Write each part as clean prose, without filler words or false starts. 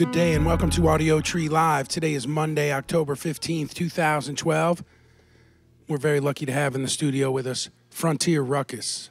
Good day and welcome to Audio Tree Live. Today is Monday, October 15th, 2012. We're very lucky to have in the studio with us Frontier Ruckus.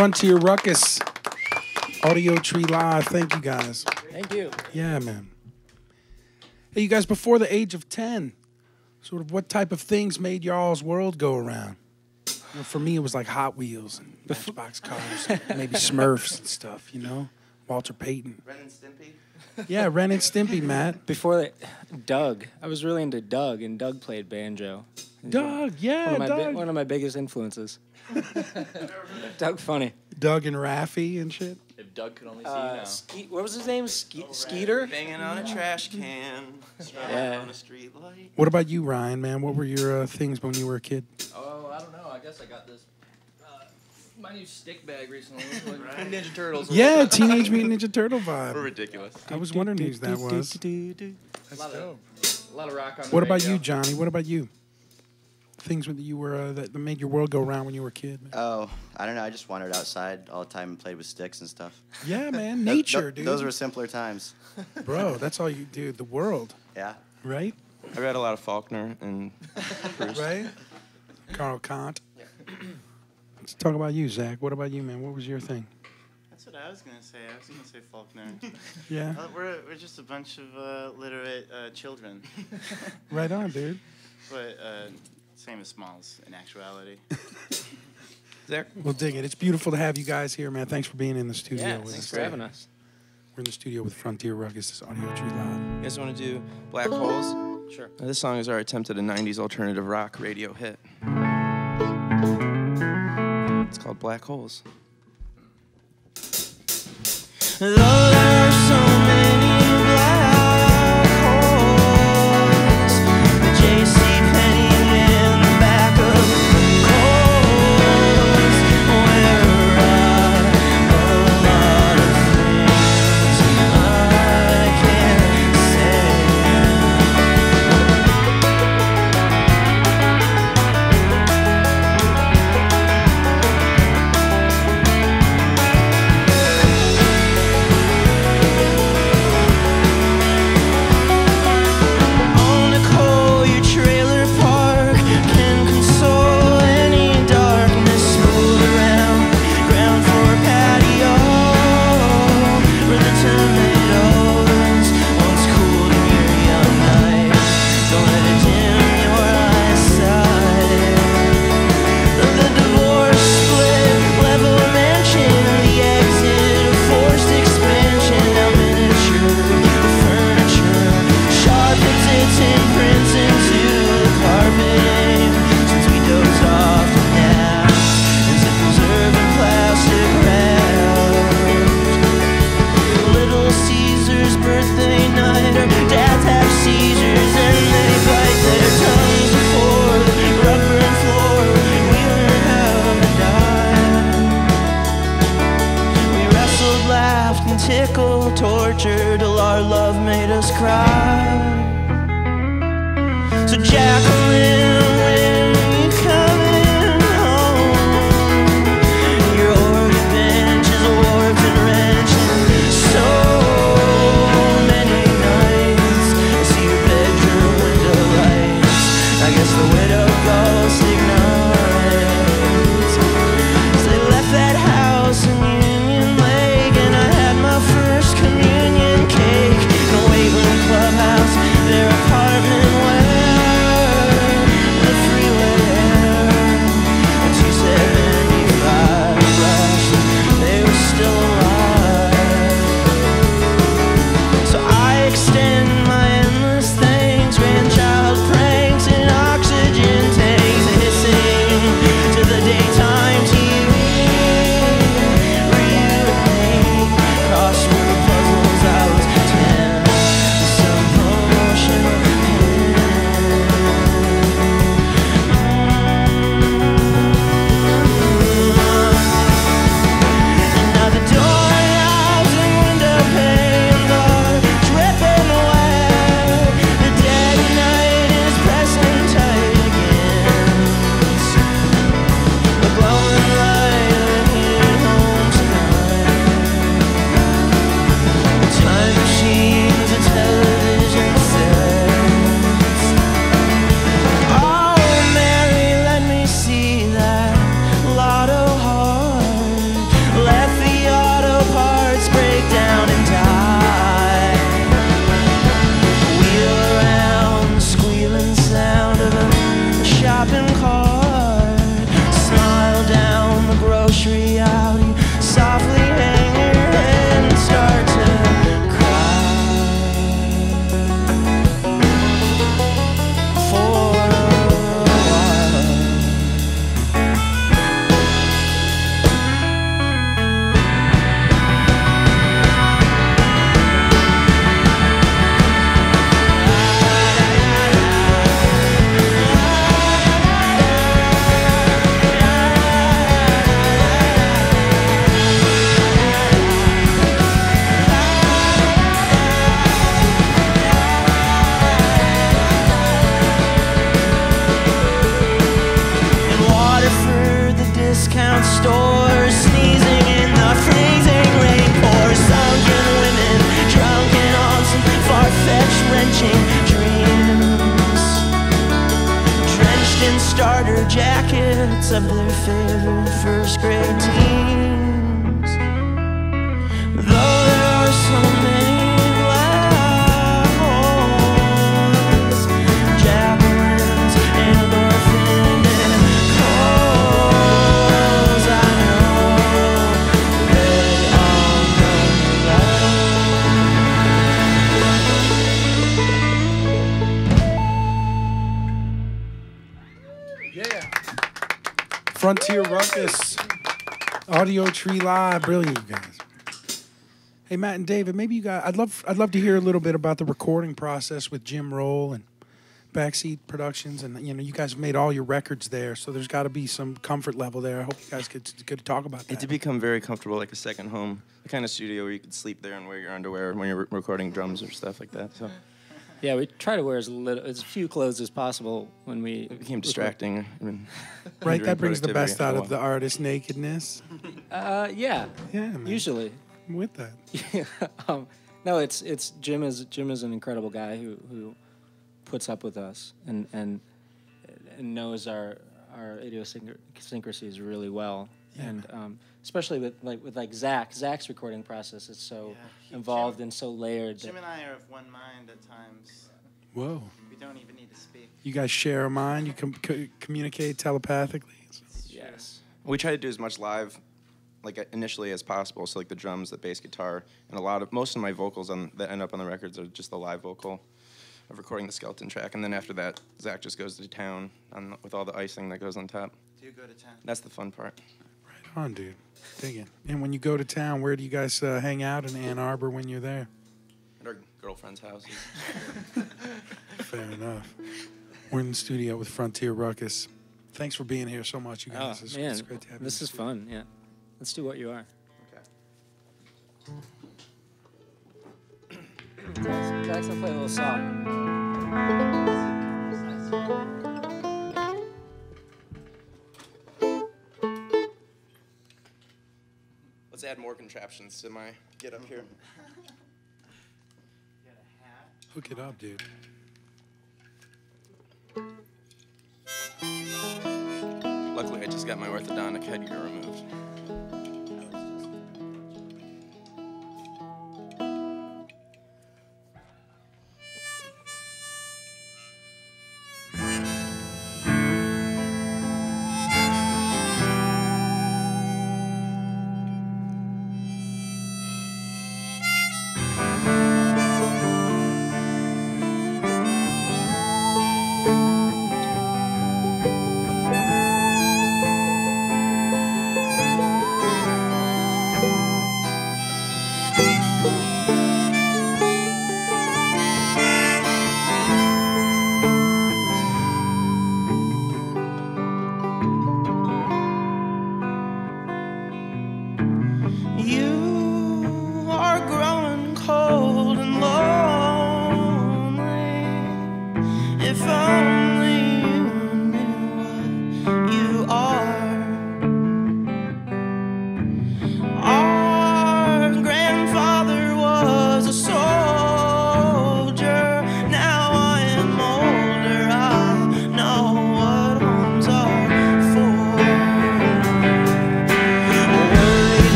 Frontier Ruckus, Audio Tree Live. Thank you guys. Thank you. Yeah, man. Hey, you guys, before the age of 10, sort of what type of things made y'all's world go around? You know, for me, it was like Hot Wheels and Matchbox cars, and maybe Smurfs and stuff, you know? Walter Payton. Ren and Stimpy. Yeah, Ren and Stimpy, Matt. Before that, Doug. I was really into Doug, and Doug played banjo. Doug, yeah, one of my biggest influences. Doug, funny. Doug and Raffy and shit. If Doug could only see you now. What was his name? Skeeter? Banging on a trash can. Yeah. On a street light. What about you, Ryan, man? What were your things when you were a kid? Oh, I don't know. I guess I got this. My new stick bag recently. Like Ninja Turtles. Yeah, Teenage Mutant Ninja Turtle vibe. We're ridiculous. I was wondering who that was. That's dope. A lot of rock on the What about you, Johnny? What about you? Things that you were that made your world go round when you were a kid. Man. Oh, I don't know. I just wandered outside all the time and played with sticks and stuff. Yeah, man, nature, dude. Those were simpler times. Bro, that's all you do. The world. Yeah. Right. I read a lot of Faulkner and. Right. Karl Kant. Yeah. Let's talk about you, Zach. What about you, man? What was your thing? That's what I was going to say. I was going to say Faulkner. Yeah. We're just a bunch of literate children. Right on, dude. But same as Smalls in actuality. Zach? We'll dig it. It's beautiful to have you guys here, man. Thanks for being in the studio with us. Thanks for having us. We're in the studio with Frontier Ruckus. This Audio Tree Live. You guys want to do Black Holes? Sure. This song is our attempt at a 90s alternative rock radio hit. It's called Black Holes. Though there's so many black holes, the JC Penny in the back of coals, where are a lot of things I can't starter jackets of their favorite first grade teams. Though there are so many black holes, javelins and orphan and coals, I know they all go low. Yeah. Frontier Ruckus, Audio Tree Live, brilliant, guys. Hey, Matt and David, maybe you guys, I'd love to hear a little bit about the recording process with Jim Roll and Backseat Productions, and you know, you guys have made all your records there, so there's got to be some comfort level there. I hope you guys could talk about that. It did become very comfortable, like a second home, the kind of studio where you could sleep there and wear your underwear when you're recording drums or stuff like that. So, yeah, we try to wear as few clothes as possible when we. It became distracting. I mean, right, that brings the best out of the artist nakedness. Yeah, man. Usually. With that, yeah, no, it's Jim is an incredible guy who puts up with us and knows our idiosyncrasies really well, yeah. And especially with Zach's recording process is so involved and so layered. Jim and I are of one mind at times. Whoa! We don't even need to speak. You guys share a mind. You communicate telepathically. Yes, we try to do as much live. Like initially as possible, so like the drums, the bass guitar, and most of my vocals that end up on the records are just the live vocal of recording the skeleton track, and then after that, Zach just goes to town with all the icing that goes on top. Do you go to town? That's the fun part. Right on, dude. Dig it. And when you go to town, where do you guys hang out in Ann Arbor when you're there? At our girlfriend's house. Fair enough. We're in the studio with Frontier Ruckus. Thanks for being here so much, you guys. Oh, man, it's great to have you. This is fun, yeah. Let's do what you are. Okay. Jackson, play a little song. Let's add more contraptions to my get up here. Hook it up, dude. Luckily, I just got my orthodontic headgear removed.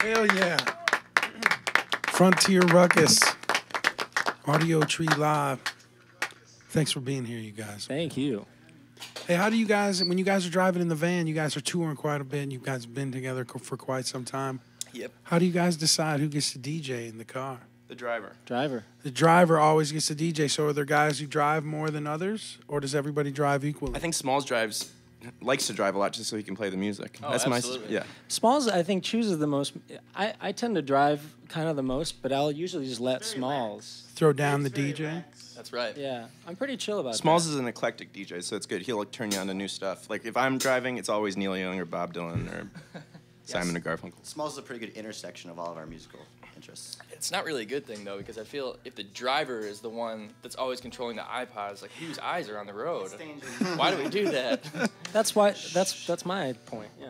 Hell yeah. Frontier Ruckus, Audio Tree Live. Thanks for being here, you guys. Thank you. Hey, how do you guys, when you guys are driving in the van, you guys are touring quite a bit, and you guys have been together for quite some time. Yep. How do you guys decide who gets to DJ in the car? The driver. Driver. The driver always gets to DJ. So are there guys who drive more than others, or does everybody drive equally? I think Smalls likes to drive a lot just so he can play the music. Oh, that's absolutely. Yeah. Smalls, I think, chooses the most. I tend to drive kind of the most, but I'll usually just let Smalls throw down the DJ. Relaxed. That's right. Yeah, I'm pretty chill about Smalls that. Smalls is an eclectic DJ, so it's good. He'll like, turn you on to new stuff. Like if I'm driving, it's always Neil Young or Bob Dylan or Simon and Garfunkel. Smalls is a pretty good intersection of all of our musical interests. It's not really a good thing though, because I feel if the driver is the one that's always controlling the iPods, like whose eyes are on the road? Why do we do that? That's why. That's my point. Yeah.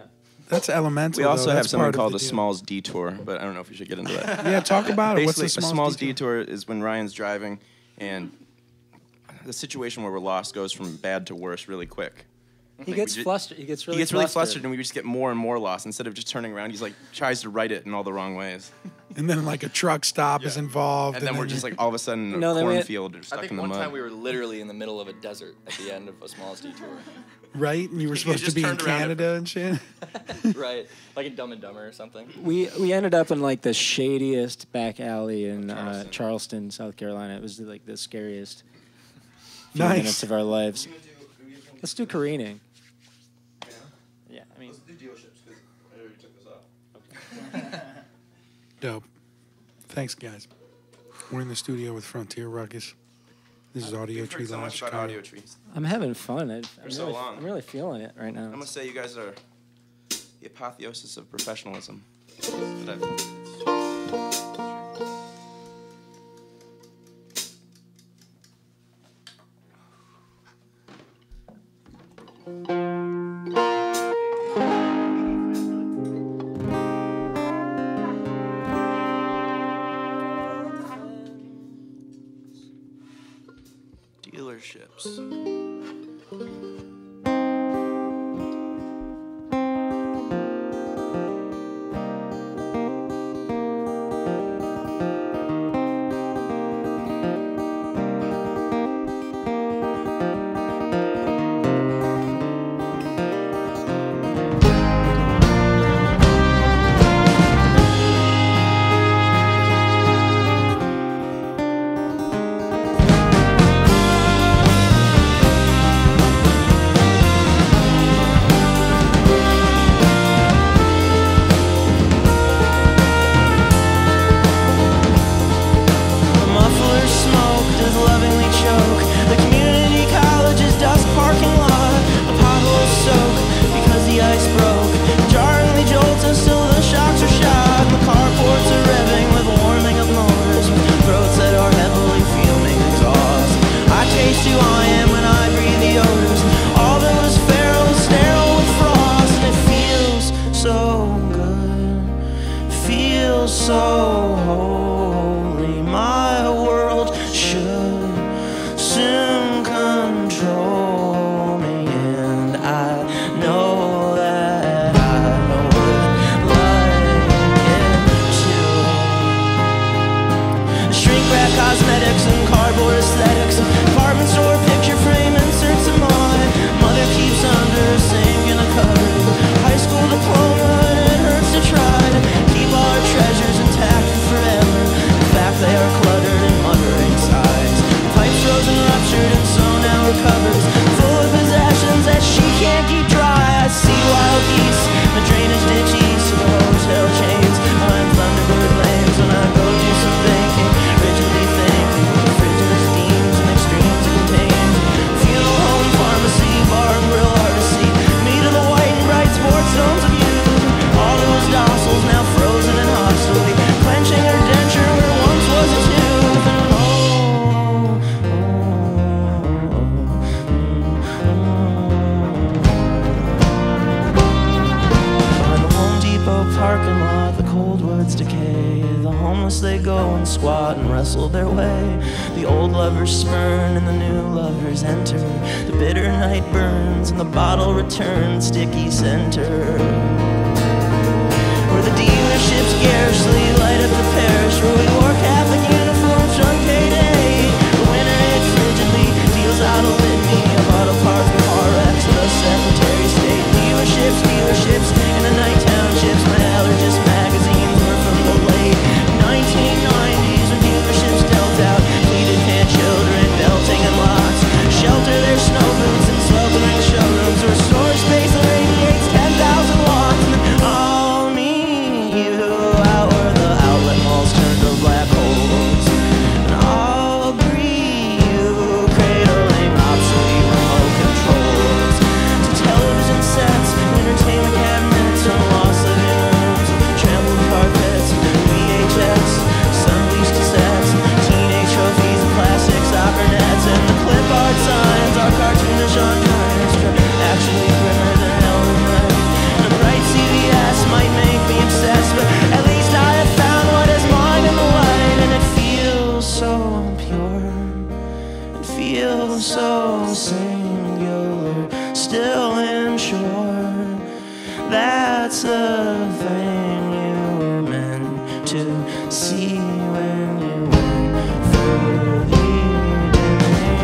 That's elemental. We also have something called a Smalls detour, but I don't know if we should get into that. Yeah, talk about it. What's a Smalls detour? Is when Ryan's driving, and the situation where we're lost goes from bad to worse really quick. He gets flustered. He gets really flustered, and we just get more and more lost. Instead of just turning around, he's like tries to write it in all the wrong ways. And then like a truck stop is involved, and then we're just like all of a sudden a cornfield stuck in the mud. I think one time we were literally in the middle of a desert at the end of a Smalls detour. Right, and you were supposed to be in Canada and shit. Right, like in Dumb and Dumber or something. We ended up in like the shadiest back alley in Charleston, South Carolina. It was like the scariest few minutes of our lives. Let's do careening. Yeah. Yeah, I mean. Let's do dealerships because I already took this off. Okay. Dope. Thanks, guys. We're in the studio with Frontier Ruckus. This is Audio Tree Live. Chicago. Audio Trees. I'm having fun. I'm really I'm really feeling it right now. I'm gonna say you guys are the apotheosis of professionalism. their way. The old lovers spurn and the new lovers enter. The bitter night burns and the bottle returns, sticky center. Where the dealerships garishly light up the parish, where we wore Catholic uniforms on payday. The winter it frigidly deals out a litany of auto parts and car wrecks, the Secretary of State. Dealerships, dealerships, and the night townships. My allergist magazines were from the late 1990s when dealerships dealt out pleated hand children, belting and locks. Shelter their snow boots in sweltering showrooms or storage space that radiates 10,000 watts. And all me, you, out where the outlet malls turned to black holes. And I'll agree, you, cradling obsolete remote controls to television sets, entertainment cabinets from lost living rooms, trampled carpets, VHS, Sundays cassettes, teenage trophies, classics, operettes, and the clip art signs, our cartoonish on tires, actually printed and element. And a bright CVS might make me obsessed, but at least I have found what is mine in the light, and it feels so pure, it feels so singular, still unsure. That's the thing you were meant to see when you went for the domain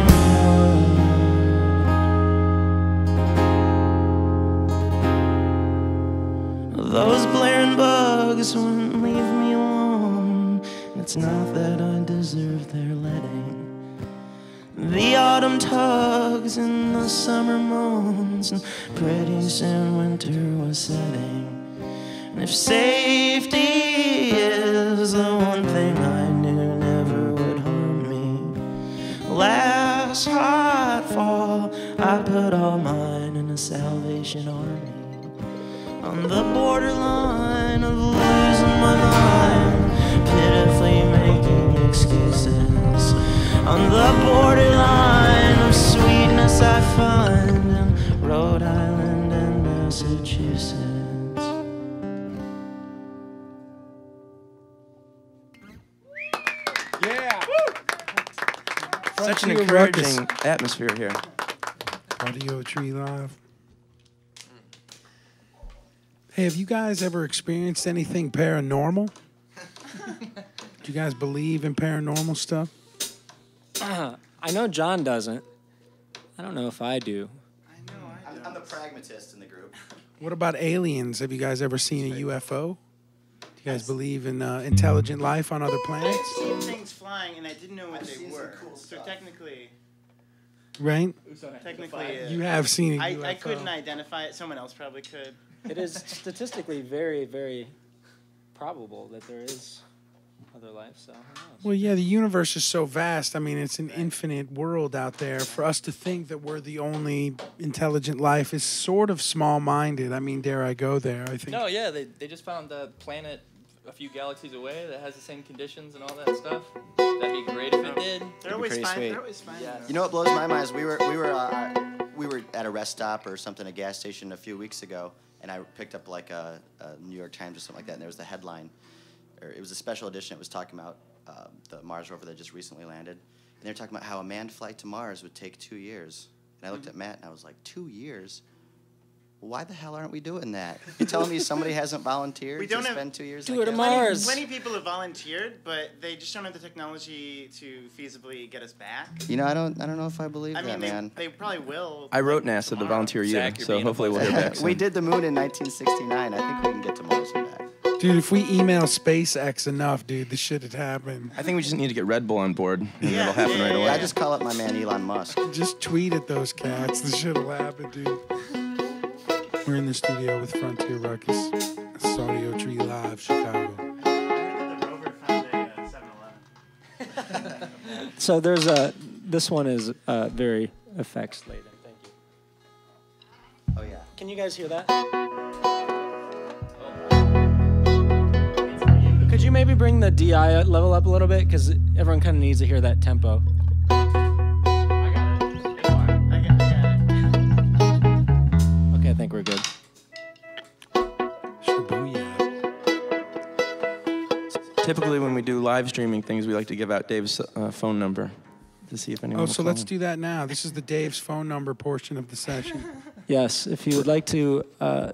war. Those blaring bugs wouldn't leave me alone. It's not that I deserve their letting. The autumn tugs and the summer moans, and pretty soon winter was setting. And if safety is the one thing I knew never would harm me, last hot fall I put all mine in a Salvation Army. On the borderline of losing my mind, pitifully making excuses. On the borderline of sweetness I find in Rhode Island and Massachusetts. Yeah! Woo! Such an encouraging atmosphere here. Audio Tree Live. Hey, have you guys ever experienced anything paranormal? Do you guys believe in paranormal stuff? I know John doesn't. I don't know if I do. I know I do. I'm the pragmatist in the group. What about aliens? Have you guys ever seen a UFO? Do you guys believe in intelligent life on other planets? I've seen things flying, and I didn't know what they were. Cool stuff. So technically, right? Technically, you have seen a UFO. I couldn't identify it. Someone else probably could. It is statistically very, very probable that there is other life, so who knows? Well, yeah, the universe is so vast. I mean, it's an infinite world out there. For us to think that we're the only intelligent life is sort of small-minded. I mean, dare I go there, I think. No, yeah, they just found a planet a few galaxies away that has the same conditions and all that stuff. That'd be great if it did. They're always fine. They're always fine. Yeah. You know what blows my mind is we were at a rest stop or something, a gas station a few weeks ago, and I picked up like a New York Times or something like that, and there was the headline. It was a special edition. It was talking about the Mars rover that just recently landed. And they were talking about how a manned flight to Mars would take 2 years. And I looked at Matt and I was like, 2 years? Why the hell aren't we doing that? You're telling me somebody hasn't volunteered to spend 2 years? Do it to Mars. Plenty people have volunteered, but they just don't have the technology to feasibly get us back. You know, I don't know if I believe that, man. They probably will. I wrote NASA to volunteer you, so hopefully we'll get back soon. We did the moon in 1969. I think we can get to Mars and back. Dude, if we email SpaceX enough, dude, this shit had happened. I think we just need to get Red Bull on board, and it'll happen right away. I just call up my man Elon Musk. Just tweet at those cats. This shit'll happen, dude. We're in the studio with Frontier Ruckus. This is Audio Tree Live, Chicago. I heard that the rover found a 7-Eleven. So there's a. This one is very effects laden. Thank you. Oh yeah. Can you guys hear that? Could you maybe bring the DI level up a little bit? Because everyone kind of needs to hear that tempo. I got it. I got it. Okay, I think we're good. Shibuya. Typically when we do live streaming things, we like to give out Dave's phone number to see if anyone will call let's him. Do that now. This is the Dave's phone number portion of the session. Yes, if you would like to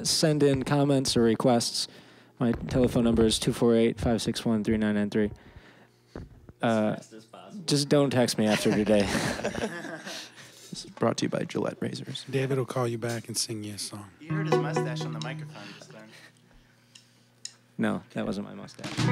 send in comments or requests, my telephone number is 248-561-3993. Just don't text me after today. This is brought to you by Gillette Razors. David will call you back and sing you a song. You heard his mustache on the microphone just then. No, that wasn't my mustache. It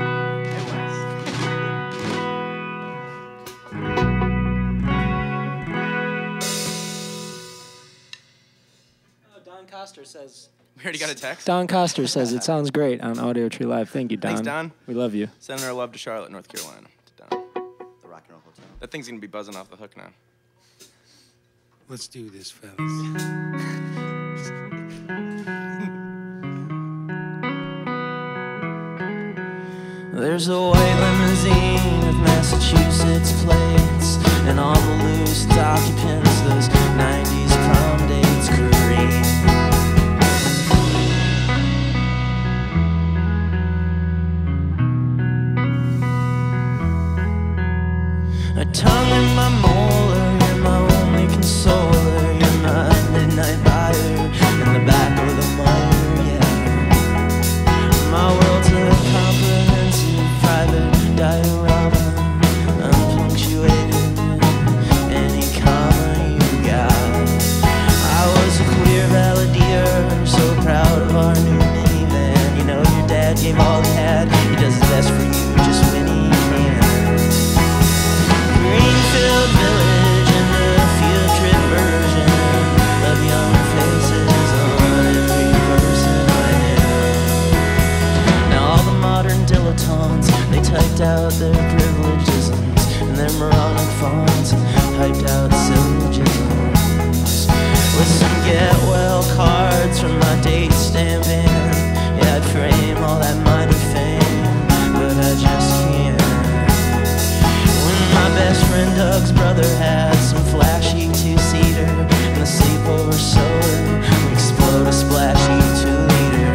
was. Don Coster says... We already got a text? Don Coster says, it sounds great on Audio Tree Live. Thank you, Don. Thanks, Don. We love you. Send our love to Charlotte, North Carolina. To Don. The Rock and Roll Hotel. That thing's going to be buzzing off the hook now. Let's do this, fellas. There's a white limousine with Massachusetts plates and all the loose occupants, those 90s prom dates career. A tongue in my molar, you're my only consoler, you're my midnight rider in the back of the motor, yeah. My will to a comprehensive private diorama, unpunctuated in any comma you got. I was a queer balladeer, so proud of our new minivan. You know your dad gave all he had, he does his best for you just when he can. Greenfield Village and the field trip version of young faces on every person I am. Now all the modern dilettantes, they typed out their privilegisms and their moronic fonts, typed out syllogisms. With some get well cards from my date stamp in, yeah, I'd frame all that minor fame, but I just can't. My best friend Doug's brother had some flashy two-seater and a sleepover soda. We explode a splashy 2-liter.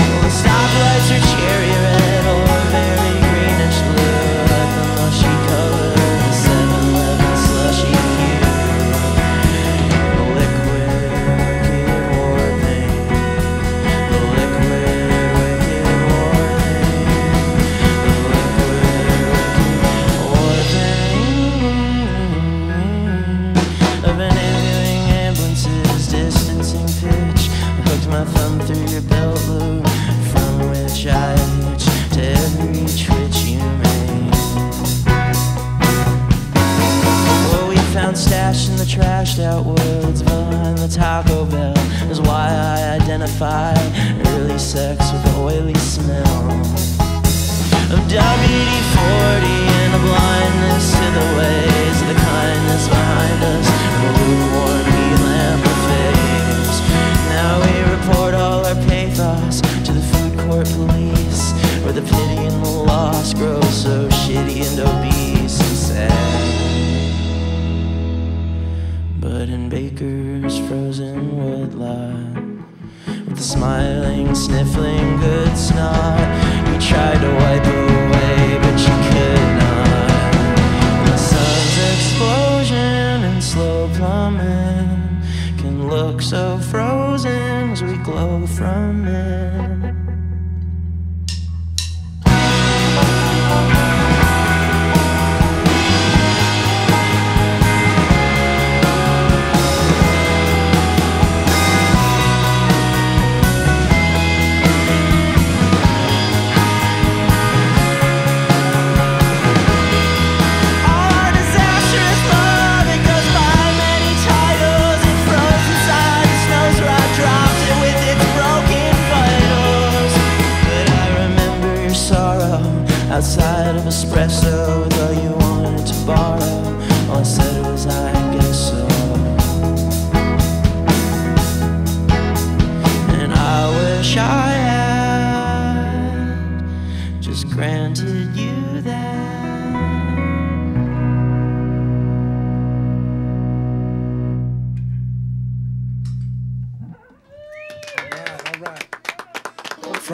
Well, the stoplights are cherry red or very greenish blue, like the mushy color of the 7-Eleven slushy hue. The liquid, wicked war thing. The liquid, wicked war thing. The liquid. I've been interviewing ambulances, distancing pitch. I hooked my thumb through your belt loop, from which I itch to every twitch you made. What we found stashed in the trashed out woods behind the Taco Bell is why I identify early sex with the oily smell of WD-40 and a blindness to the ways of the kindness behind us and the lukewarm heat lamp of faves. Now we report all our pathos to the food court police, where the pity and the loss grow so shitty and obese and sad. But in Baker's frozen woodlot, the smiling, sniffling good snot, you tried to wipe away, but you could not. The sun's explosion and slow plummet can look so frozen as we glow from it.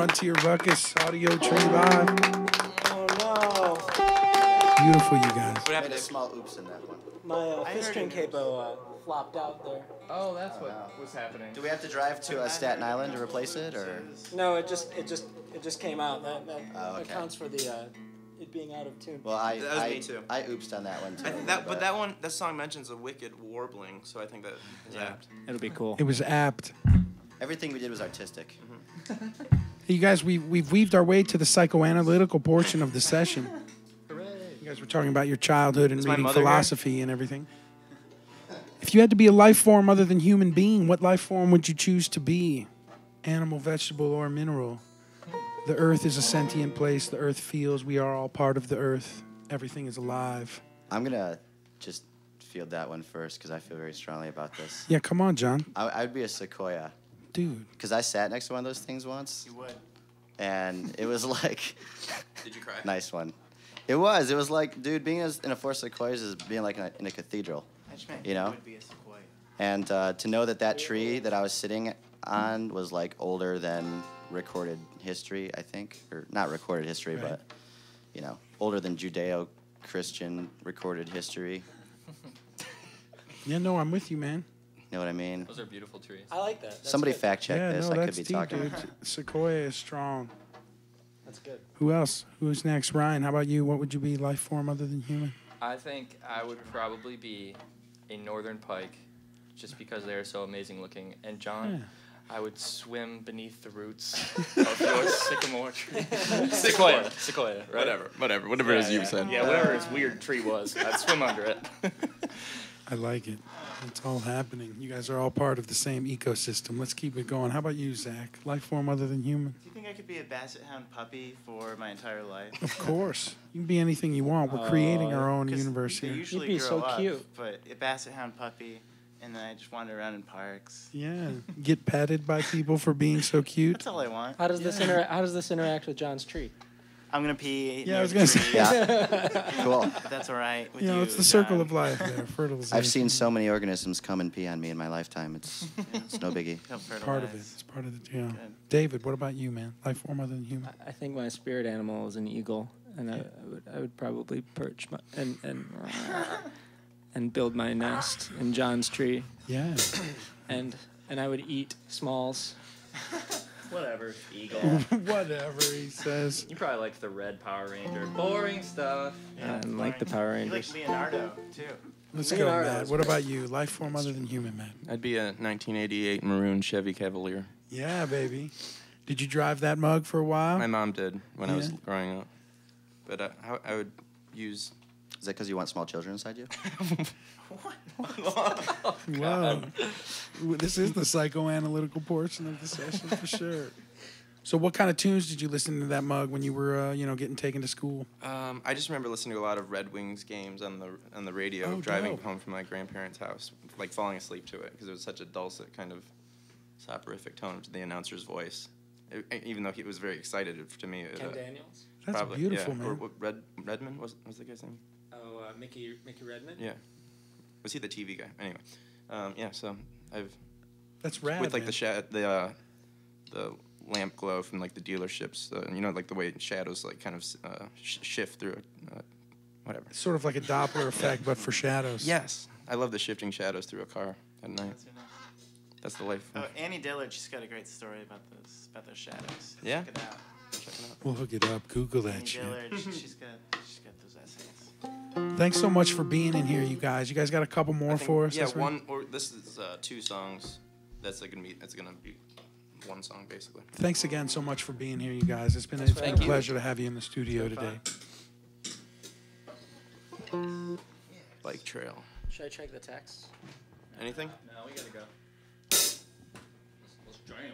Frontier Ruckus, Audio Tree Live. Oh, no. Beautiful, you guys. What happened? A small oops in that one. My fist string capo flopped out there. Oh, that's what was happening. Do we have to drive to Staten Island to replace it, or? No, it just came out. That accounts for the it being out of tune. Well, that was me too. I oopsed on that one too. But that song mentions a wicked warbling, so I think that is apt. It'll be cool. It was apt. Everything we did was artistic. Mm-hmm. Hey, you guys, we've weaved our way to the psychoanalytical portion of the session. Hooray. You guys were talking about your childhood and reading philosophy and everything. If you had to be a life form other than human being, what life form would you choose to be? Animal, vegetable, or mineral? The earth is a sentient place. The earth feels. We are all part of the earth. Everything is alive. I'm going to just field that one first because I feel very strongly about this. Yeah, come on, John. I would be a sequoia. Dude. Because I sat next to one of those things once. You would. And it was like... Did you cry? Nice one. It was like, dude, being in a forest of sequoias is being like in a cathedral. I just meant you know? Would be a sequoia. And to know that tree that I was sitting on was like older than recorded history, I think. Or not recorded history, right. But, you know, older than Judeo-Christian recorded history. Yeah, no, I'm with you, man. You know what I mean? Those are beautiful trees. I like that. That's Somebody fact check this. No, I could be talking. Dude. Sequoia is strong. That's good. Who else? Who's next? Ryan, how about you? What would you be life form other than human? I think I would probably be a northern pike just because they are so amazing looking. And John, I would swim beneath the roots of your sycamore tree. Sequoia. Right? Whatever it is you said. Yeah, whatever his weird tree was. I'd swim under it. I like it. It's all happening. You guys are all part of the same ecosystem. Let's keep it going. How about you, Zach? Life form other than human? Do you think I could be a basset hound puppy for my entire life? Of course. You can be anything you want. We're creating our own universe here. You'd be so cute. But a basset hound puppy, and then I just wander around in parks. Yeah. Get patted by people for being so cute. That's all I want. How does this interact with John's tree? I'm going to pee. Yeah, I was going to say. Yeah. Cool. But that's all right with you. It's the circle of life there, fertilization. I've seen so many organisms come and pee on me in my lifetime. It's it's no biggie. Part of it. It's part of the David, what about you, man? Life form other than human? I think my spirit animal is an eagle, and I would probably perch my, and build my nest in John's tree. Yeah. and I would eat Smalls. Whatever, eagle. Whatever he says. You probably like the Red Power Ranger. Boring stuff. Yeah, and like the Power Rangers. You like Leonardo, too. Let's go, Matt. What about you? Life form other than human, Matt? I'd be a 1988 maroon Chevy Cavalier. Yeah, baby. Did you drive that mug for a while? My mom did when I was growing up. But I would use... Is that because you want small children inside you? What? Oh, wow. This is the psychoanalytical portion of the session for sure. So what kind of tunes did you listen to that mug when you were, getting taken to school? I just remember listening to a lot of Red Wings games on the radio, driving home from my grandparents' house, like falling asleep to it because it was such a dulcet kind of soporific tone to the announcer's voice. Even though he was very excited to me. Ken Daniels? That's probably, beautiful, man. Or what, Redman was the guy's name? Mickey Redman? Yeah. Was he the TV guy? Anyway. So I've... That's rad, with, like, man. The lamp glow from, like, the dealerships. Like, the way shadows, like, kind of shift through whatever. It's sort of like a Doppler effect, but for shadows. Yes. I love the shifting shadows through a car at night. That's the life. Oh, Annie Dillard, she's got a great story about those shadows. Let's check it out. We'll hook it up. Google that Annie shit. Dillard, she's got those essays. Thanks so much for being in here, you guys. You guys got a couple more for us? Yeah, this is two songs. That's gonna be one song, basically. Thanks again so much for being here, you guys. It's been a pleasure to have you in the studio today. Bike trail. Should I check the text? Anything? No, we gotta go. Let's jam.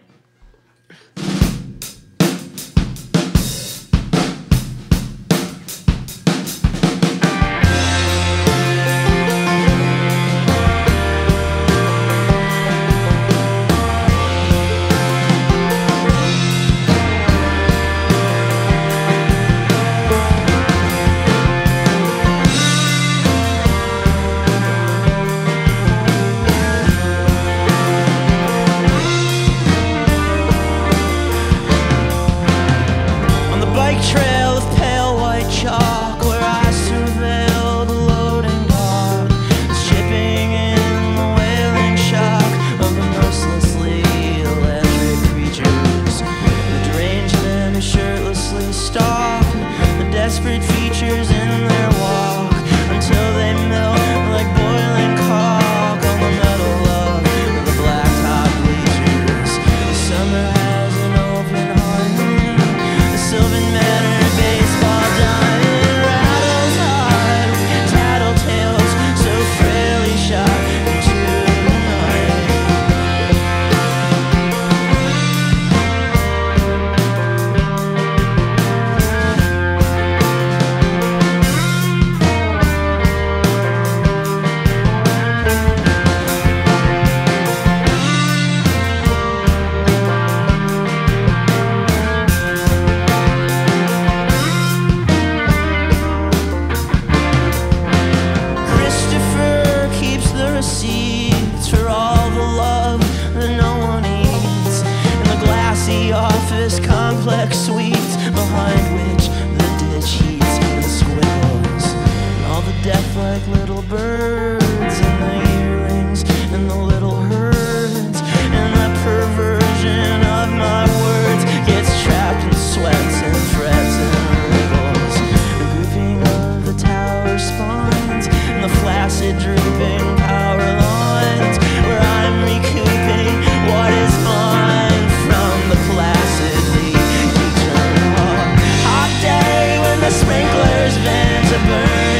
like little birds in the earrings and the little herds, and the perversion of my words gets trapped in sweats and threats and ripples, the grouping of the tower spawns and the flaccid drooping power lines, where I'm recouping what is mine from the placidly eternal hot day when the sprinklers vent a burn.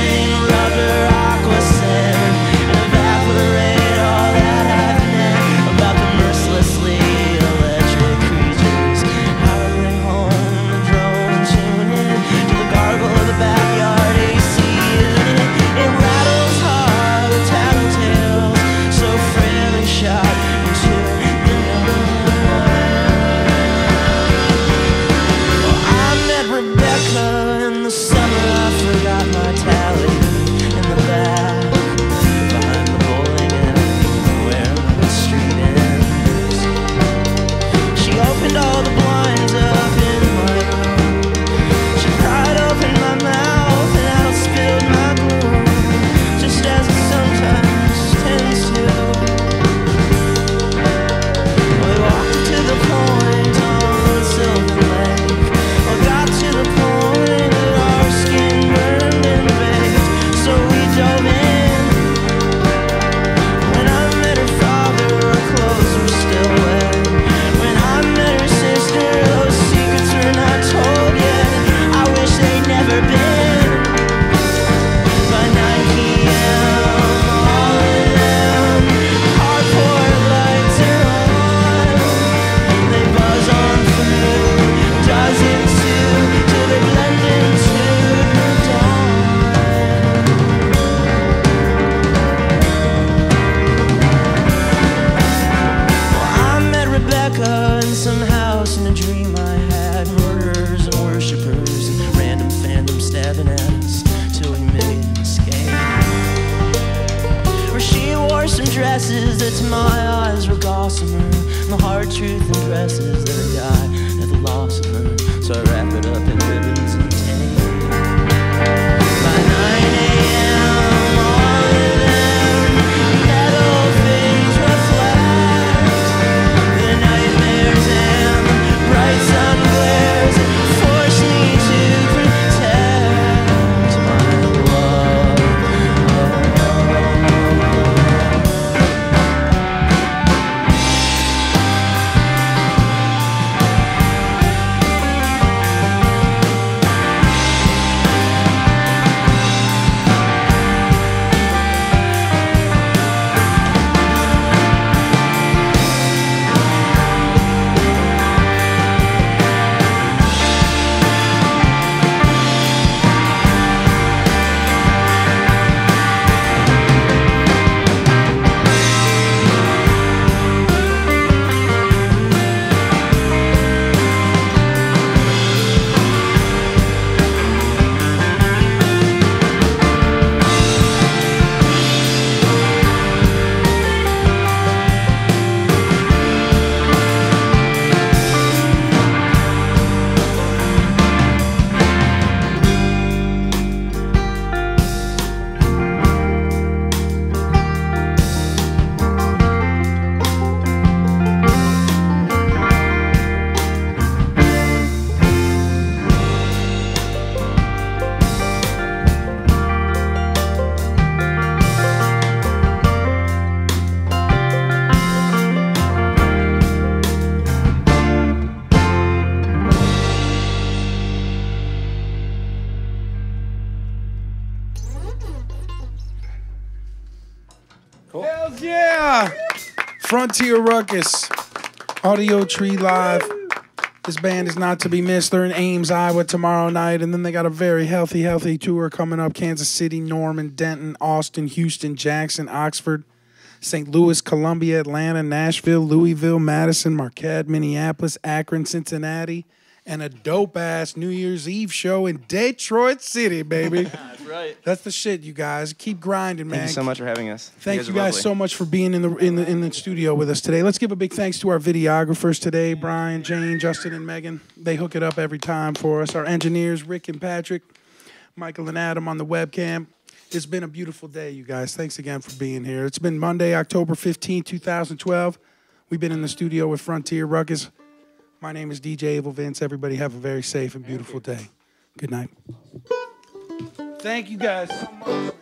Frontier Ruckus, Audio Tree Live. This band is not to be missed. They're in Ames, Iowa tomorrow night, and then they got a very healthy tour coming up. Kansas City, Norman, Denton, Austin, Houston, Jackson, Oxford, St. Louis, Columbia, Atlanta, Nashville, Louisville, Madison, Marquette, Minneapolis, Akron, Cincinnati, and a dope-ass New Year's Eve show in Detroit City, baby. Right. That's the shit, you guys. Keep grinding, man. Thank you so much for having us. Thank you guys so much for being in the studio with us today. Let's give a big thanks to our videographers today, Brian, Jane, Justin, and Megan. They hook it up every time for us. Our engineers, Rick and Patrick, Michael and Adam on the webcam, It's been a beautiful day, you guys. Thanks again for being here. It's been Monday, October 15, 2012. We've been in the studio with Frontier Ruckus. My name is DJ Abel Vince. Everybody have a very safe and beautiful day. Good night. Thank you guys so much.